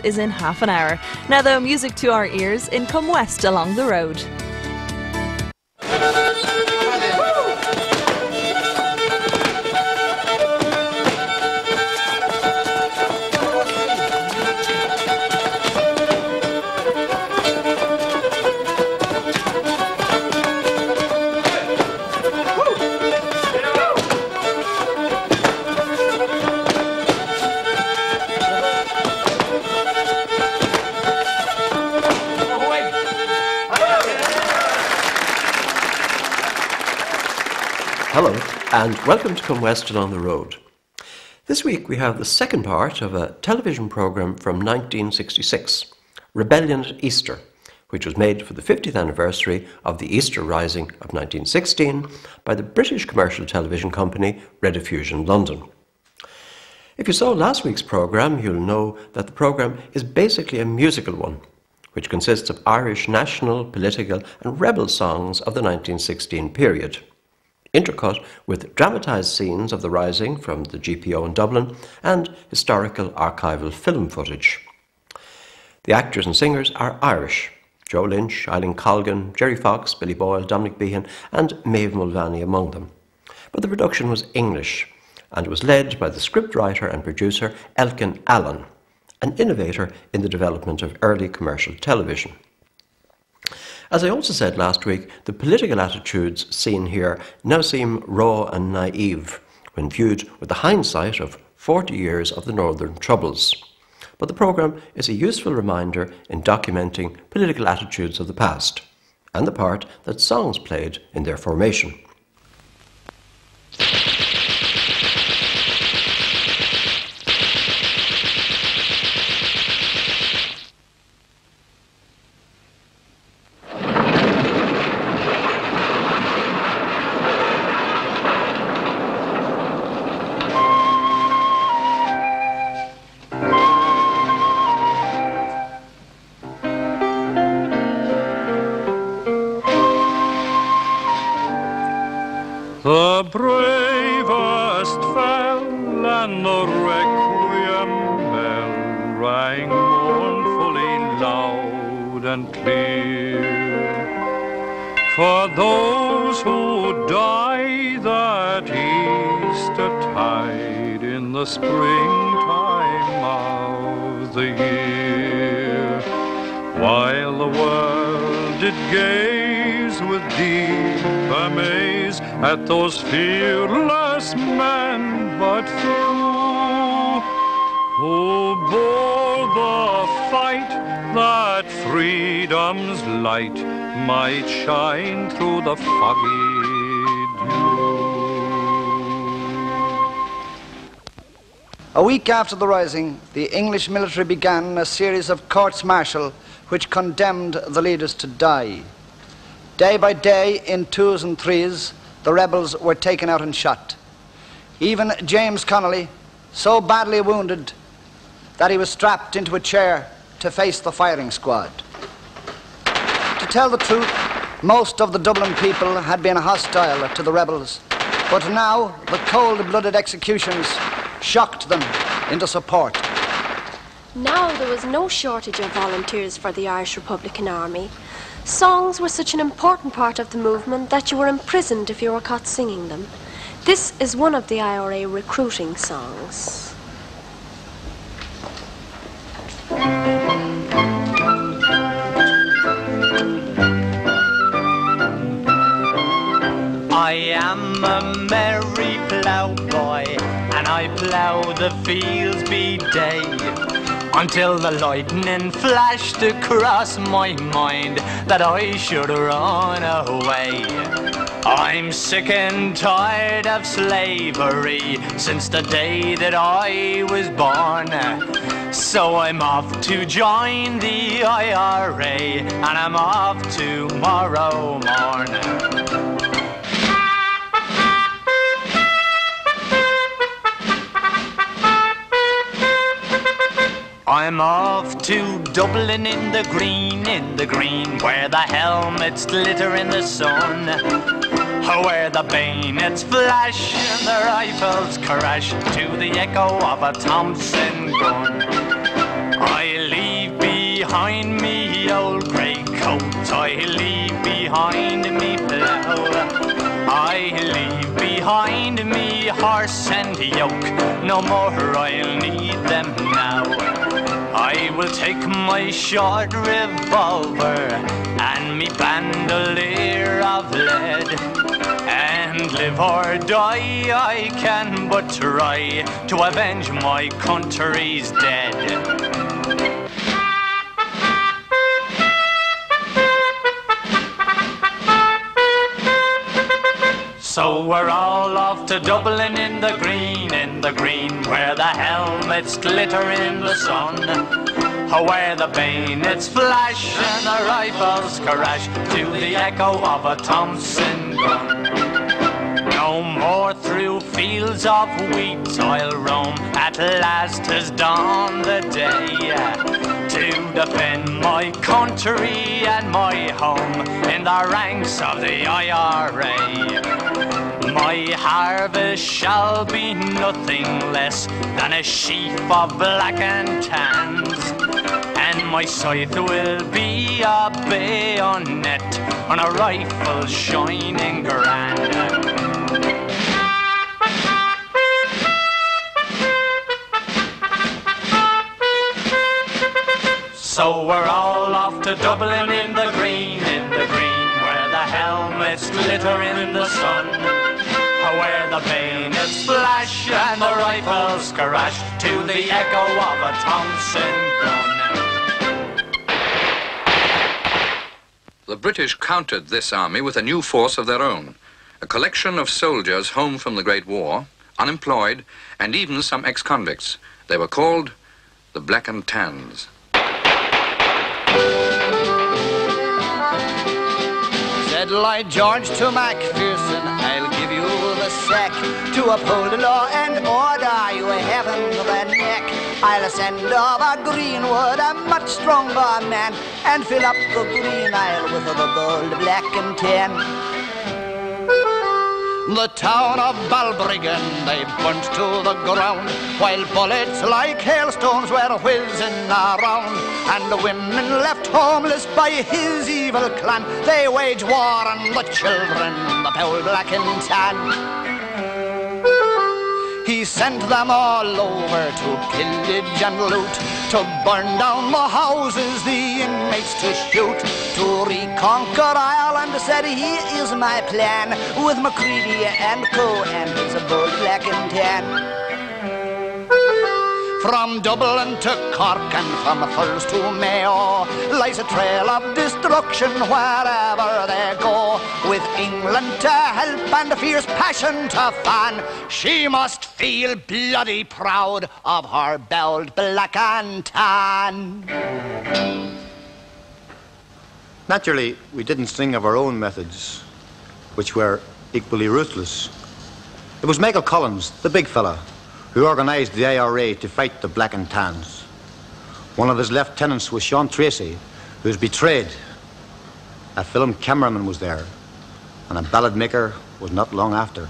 is in half an hour. Now though, music to our ears in Come West Along the Road. Hello and welcome to Come West Along the Road. This week we have the second part of a television programme from 1966, Rebellion at Easter, which was made for the 50th anniversary of the Easter Rising of 1916 by the British commercial television company Rediffusion London. If you saw last week's programme, you'll know that the programme is basically a musical one, which consists of Irish national, political and rebel songs of the 1916 period, intercut with dramatised scenes of the Rising from the GPO in Dublin and historical archival film footage. The actors and singers are Irish: Joe Lynch, Eileen Colgan, Jerry Fox, Billy Boyle, Dominic Behan and Maeve Mulvaney among them. But the production was English and was led by the scriptwriter and producer Elkin Allen, an innovator in the development of early commercial television. As I also said last week, the political attitudes seen here now seem raw and naive when viewed with the hindsight of 40 years of the Northern Troubles. But the programme is a useful reminder in documenting political attitudes of the past and the part that songs played in their formation. A week after the Rising, the English military began a series of courts-martial which condemned the leaders to die. Day by day, in twos and threes, the rebels were taken out and shot. Even James Connolly, so badly wounded that he was strapped into a chair to face the firing squad. To tell the truth, most of the Dublin people had been hostile to the rebels, but now the cold-blooded executions shocked them into support. Now there was no shortage of volunteers for the Irish Republican Army. Songs were such an important part of the movement that you were imprisoned if you were caught singing them. This is one of the IRA recruiting songs. I am a merry ploughboy, and I plough the fields be day, until the lightning flashed across my mind that I should run away. I'm sick and tired of slavery since the day that I was born, so I'm off to join the IRA, and I'm off tomorrow morning. I'm off to Dublin in the green, where the helmets glitter in the sun, where the bayonets flash and the rifles crash to the echo of a Thompson gun. I Mind me old grey coat, I leave behind me plough. I leave behind me horse and yoke, no more I'll need them now. I will take my short revolver and me bandolier of lead, and live or die I can but try to avenge my country's dead. So we're all off to Dublin in the green, where the helmets glitter in the sun, where the bayonets flash and the rifles crash to the echo of a Thompson gun. No more through fields of wheat I'll roam, at last has dawned the day, to defend my country and my home in the ranks of the IRA. My harvest shall be nothing less than a sheaf of black and tans, and my scythe will be a bayonet on a rifle shining grand. So we're all off to Dublin in the green, where the helmets glitter in the sun, where the bayonets flash and the rifles crash to the echo of a Thompson gun. The British countered this army with a new force of their own, a collection of soldiers home from the Great War, unemployed, and even some ex-convicts. They were called the Black and Tans. Said Lloyd George to Macpherson, I'll give you the sack. To uphold the law and order, you haven't the neck. I'll ascend over Greenwood, a much stronger man, and fill up the green isle with the bold black and tan. The town of Balbriggan they burnt to the ground, while bullets like hailstones were whizzing around. And the women left homeless by his evil clan, they wage war on the children, the poor black and tan. He sent them all over to pillage and loot, to burn down the houses, the inmates to shoot, to reconquer Ireland, said he is my plan, with Macready and Co. and his bold black and tan. From Dublin to Cork and from Thurles to Mayo lies a trail of destruction wherever they go. With England to help and fierce passion to fan, she must feel bloody proud of her bold black and tan. Naturally, we didn't sing of our own methods, which were equally ruthless. It was Michael Collins, the big fella, who organised the IRA to fight the Black and Tans. One of his lieutenants was Sean Tracy, who was betrayed. A film cameraman was there, and a ballad maker was not long after.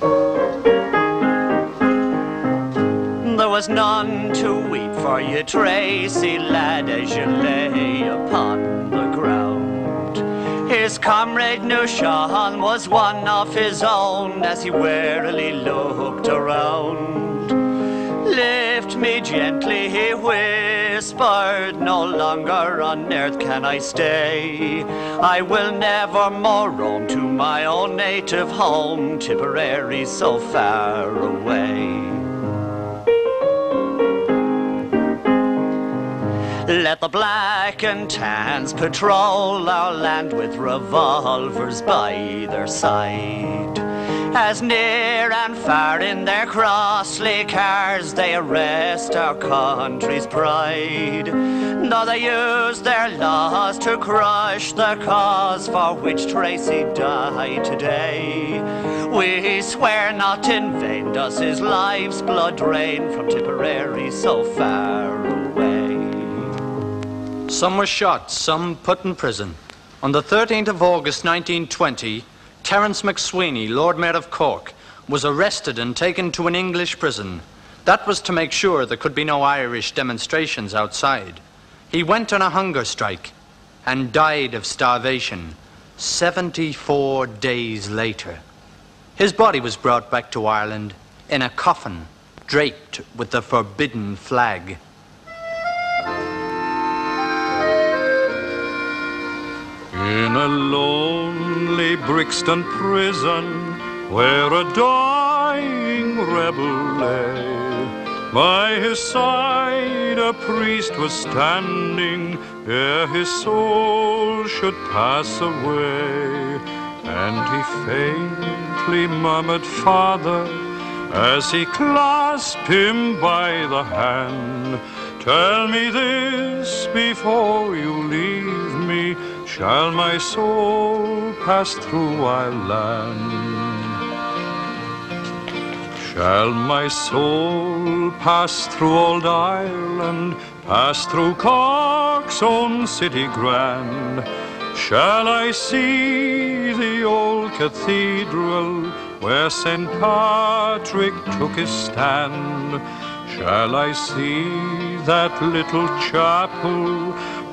There was none to weep for you, Tracy, lad, as you lay upon the ground. His comrade, new Sean, was one of his own, as he warily looked around. Lift me gently, he whispered, no longer on earth can I stay. I will never more roam to my own native home, Tipperary so far away. Let the black and tans patrol our land with revolvers by their side. As near and far in their costly cars they arrest our country's pride. Though they use their laws to crush the cause for which Tracy died today, we swear not in vain does his life's blood drain from Tipperary so far away. Some were shot, some put in prison. On the 13th of August 1920, Terence McSweeney, Lord Mayor of Cork, was arrested and taken to an English prison. That was to make sure there could be no Irish demonstrations outside. He went on a hunger strike and died of starvation 74 days later. His body was brought back to Ireland in a coffin draped with the forbidden flag. In a lonely Brixton prison where a dying rebel lay, by his side a priest was standing ere his soul should pass away. And he faintly murmured, "Father," as he clasped him by the hand, "tell me this before you leave me, shall my soul pass through our land? Shall my soul pass through old Ireland, pass through Cork's own city grand? Shall I see the old cathedral where St. Patrick took his stand? Shall I see that little chapel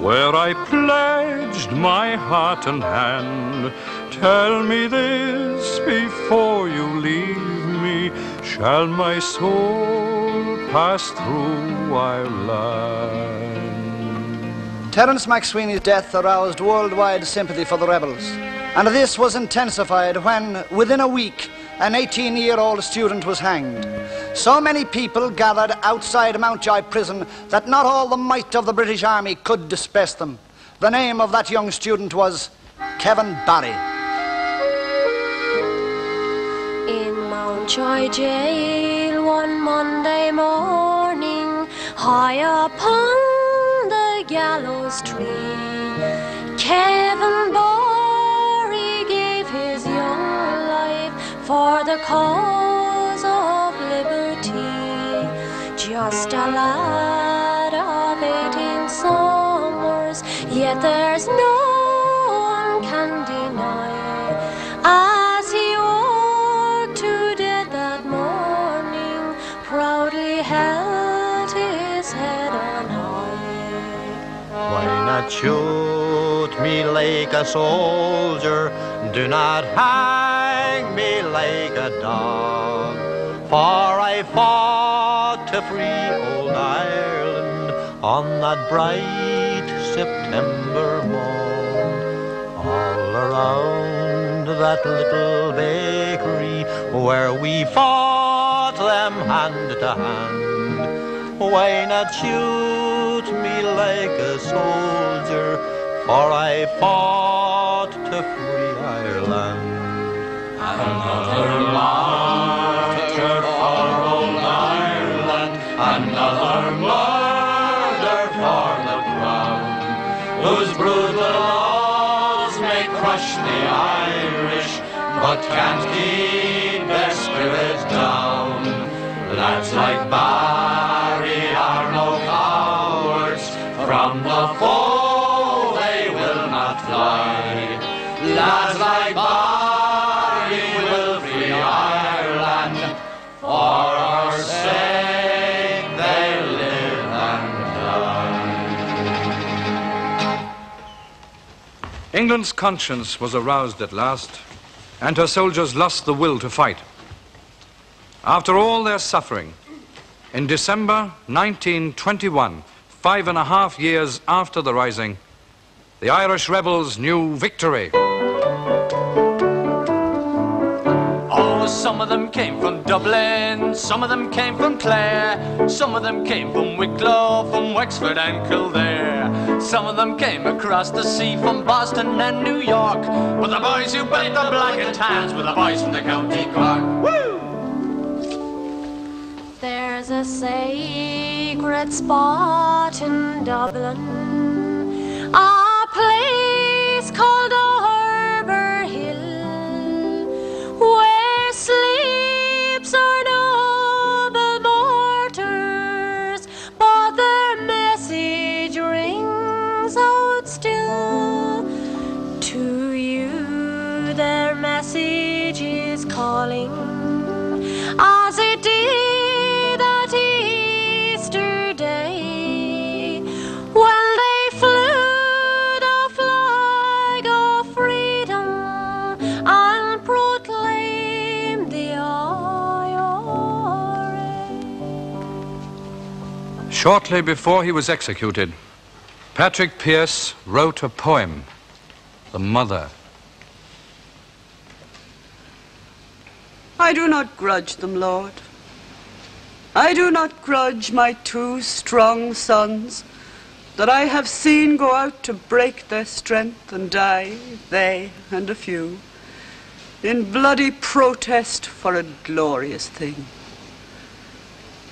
where I pledged my heart and hand? Tell me this before you leave me, shall my soul pass through Ireland?" Terence McSweeney's death aroused worldwide sympathy for the rebels, and this was intensified when, within a week, an 18-year-old student was hanged. So many people gathered outside Mountjoy prison that not all the might of the British Army could disperse them. The name of that young student was Kevin Barry. In Mountjoy jail one Monday morning, high upon the gallows tree, Kevin Barry gave his young life for the cause of liberty. Just a lad of 18 summers, yet there's no one can deny, as he walked to death that morning, proudly held his head on high. Why not shoot me like a soldier? Do not hang me like a dog, for I fought to free old Ireland on that bright September morn. All around that little bakery where we fought them hand to hand, why not shoot me like a soldier, for I fought to free Ireland. Another martyr for old Ireland, another murder for the crown, whose brutal laws may crush the Irish, but can't keep their spirits down. Lads like Barry are no cowards, from the foe they will not fly. Lads like Barry England's conscience was aroused at last, and her soldiers lost the will to fight. After all their suffering, in December 1921, 5.5 years after the Rising, the Irish rebels knew victory. Oh, some of them came from Dublin, some of them came from Clare, some of them came from Wicklow, from Wexford and Kildare. Some of them came across the sea from Boston and New York, with the boys who played the Black and Tans, with the boys from the County Cork. Woo! There's a sacred spot in Dublin, a place called Arbor Hill, where sleeps our noble martyrs, but their message rings out still. To you their message is calling, as it did that Easter day, when they Shortly before he was executed, Patrick Pearse wrote a poem, The Mother. I do not grudge them, Lord. I do not grudge my two strong sons that I have seen go out to break their strength and die, they and a few, in bloody protest for a glorious thing.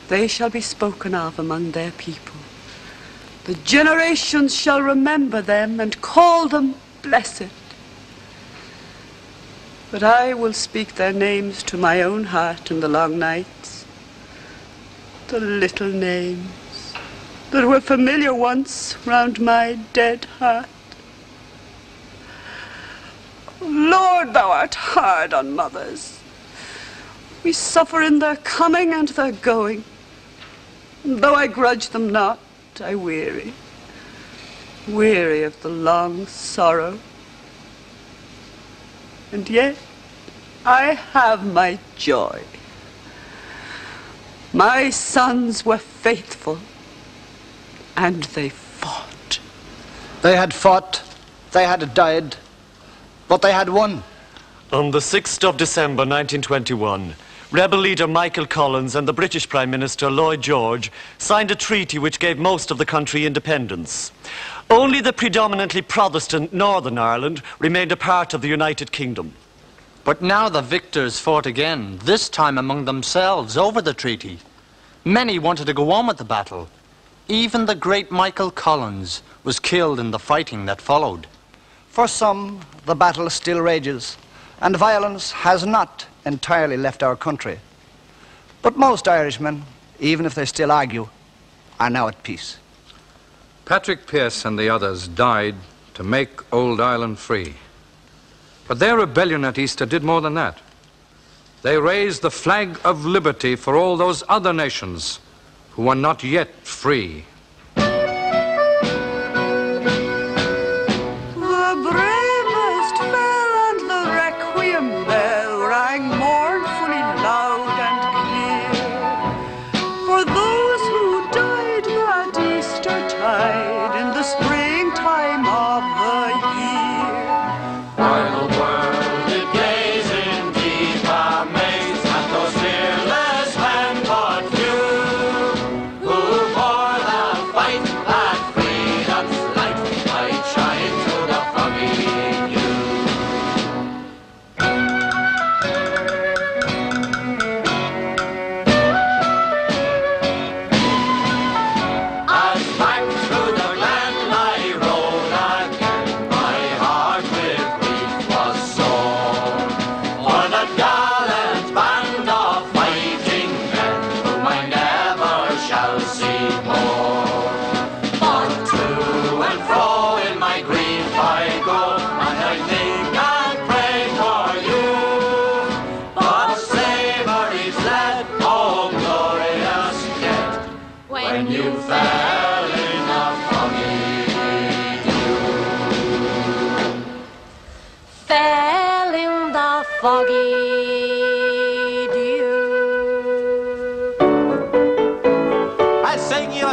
They shall be spoken of among their people. The generations shall remember them and call them blessed. But I will speak their names to my own heart in the long nights. The little names that were familiar once round my dead heart. Lord, thou art hard on mothers. We suffer in their coming and their going. Though I grudge them not, I weary, weary of the long sorrow. And yet, I have my joy. My sons were faithful, and they fought. They had fought, they had died, but they had won. On the 6th of December, 1921, rebel leader Michael Collins and the British Prime Minister Lloyd George signed a treaty which gave most of the country independence. Only the predominantly Protestant Northern Ireland remained a part of the United Kingdom. But now the victors fought again, this time among themselves over the treaty. Many wanted to go on with the battle. Even the great Michael Collins was killed in the fighting that followed. For some, the battle still rages, and violence has not entirely left our country. But most Irishmen, even if they still argue, are now at peace. Patrick Pearse and the others died to make old Ireland free. But their rebellion at Easter did more than that. They raised the flag of liberty for all those other nations who were not yet free.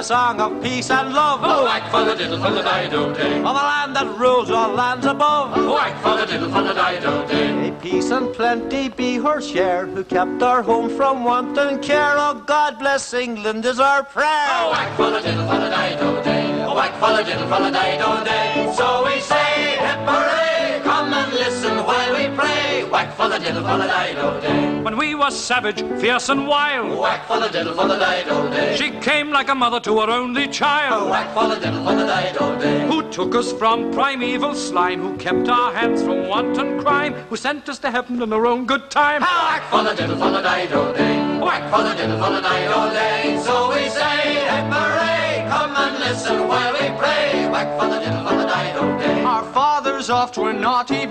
Song of peace and love. Oh, whack for the diddle for the dido-day, of a land that rules all lands above. Oh, whack for the diddle for the dido-day. May peace and plenty be her share, who kept our home from want and care. Oh, God bless England is our prayer. Oh, whack for the diddle for the dido-day, oh, whack for the diddle for the dido-day. So we say, hip hooray, come and listen while we pray. Whack for the diddle for the dido-day. When we were savage, fierce and wild, whack for the diddle for the dido-day. She came like a mother to her only child, whack for the diddle for the dido-day. Who took us from primeval slime, who kept our hands from wanton crime, who sent us to heaven in her own good time. Whack for the diddle for the dido-day, whack for the diddle for the dido-day. So we say, hip hooray, come and listen while we pray. Whack for the diddle for the dido-day. Our fathers oft were naughty boys,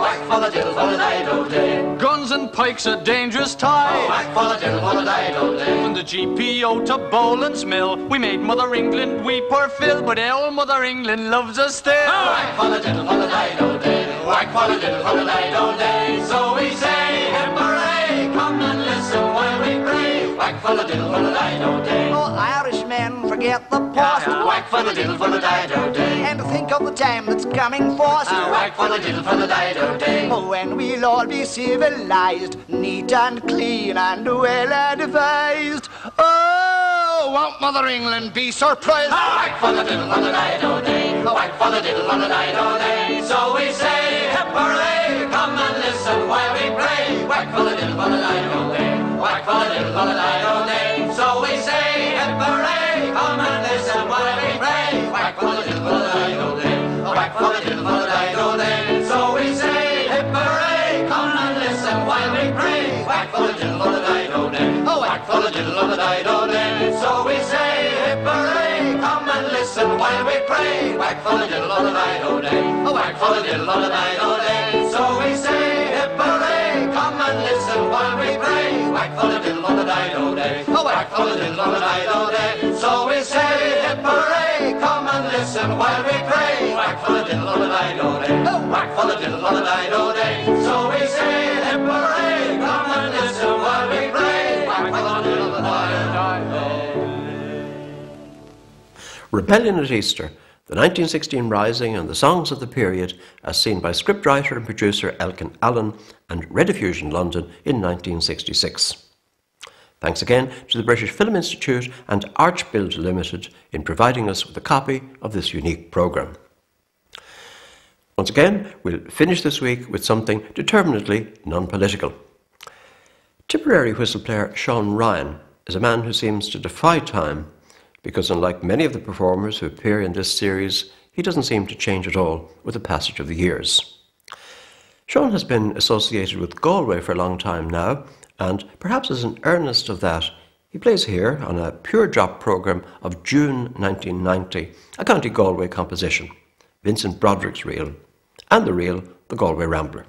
whack for the diddle for the dido-day. Guns and pikes are dangerous tie. Oh, whack for the diddle for the dido-day. From the GPO to Boland's Mill, we made Mother England weep her fill, but old Mother England loves us still. Oh, whack for the diddle for the dido-day, whack for the diddle for the dido-day. So we say, hip hooray, come and listen while we pray. Whack for the diddle for the dido day. Oh, Irishmen, forget the past. Whack for the diddle for the dido day. And think of the time that's coming fast. Whack for the diddle for the dido day. Oh, when we'll all be civilized, neat and clean and well advised. Oh, won't Mother England be surprised? Whack for the diddle for the dido day. Whack for the diddle for the dido day. So we say, hip hooray, come and listen while we pray. Whack for the diddle for the dido day. Whack for the diddle for the dido day. So we say, hip hooray, come and listen while we pray. Whack for the diddle for the dido day. Whack for the diddle for the dido day. So we say, hip hooray, come and listen while we pray. Whack for the diddle for the dido day. Oh, whack for the diddle for the dido day. So we say, hip hooray, come and listen while we pray. Whack for the diddle for the dido day. Oh, whack for the diddle for the dido day. So we say, hip hooray, come and listen while we pray. Whack for the diddle on the dido day. Oh, whack for the diddle on the dido day. So we say, hip hooray, come and listen while we pray. Whack for the diddle on the dido day. Oh, whack for the diddle on the dido day. So we say, hip hooray, come and listen while we pray. Whack for the diddle on the dido day. Rebellion at Easter, the 1916 Rising and the songs of the period as seen by scriptwriter and producer Elkin Allen and Rediffusion London in 1966. Thanks again to the British Film Institute and Archbuild Limited in providing us with a copy of this unique programme. Once again, we'll finish this week with something determinedly non-political. Tipperary whistle-player Sean Ryan is a man who seems to defy time, because unlike many of the performers who appear in this series, he doesn't seem to change at all with the passage of the years. Sean has been associated with Galway for a long time now, and perhaps as an earnest of that, he plays here on a pure drop programme of June 1990, a County Galway composition, Vincent Broderick's reel, and the reel, The Galway Rambler.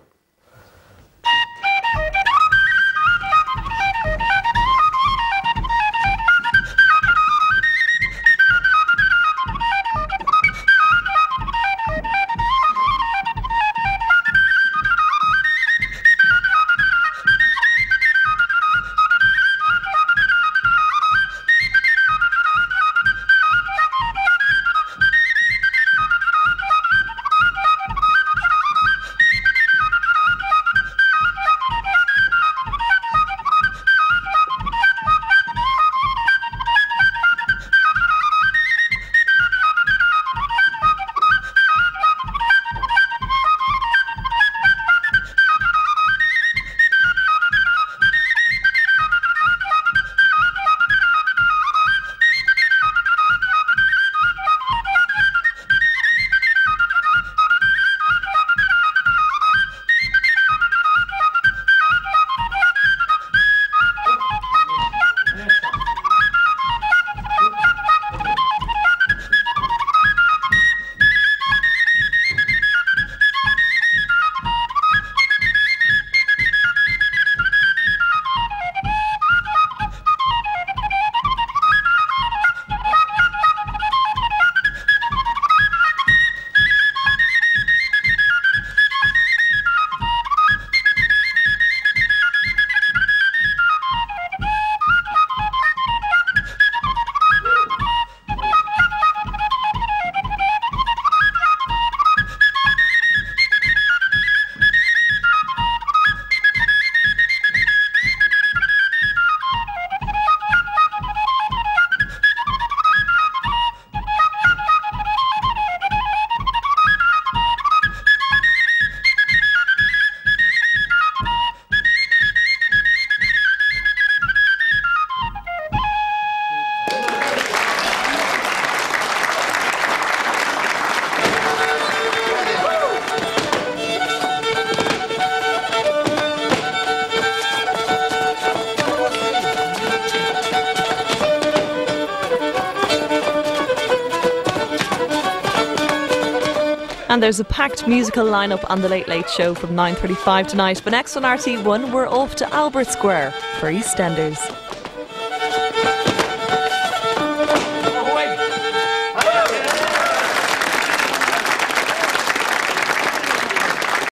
And there's a packed musical lineup on the Late Late Show from 9:35 tonight. But next on RTÉ One, we're off to Albert Square for EastEnders.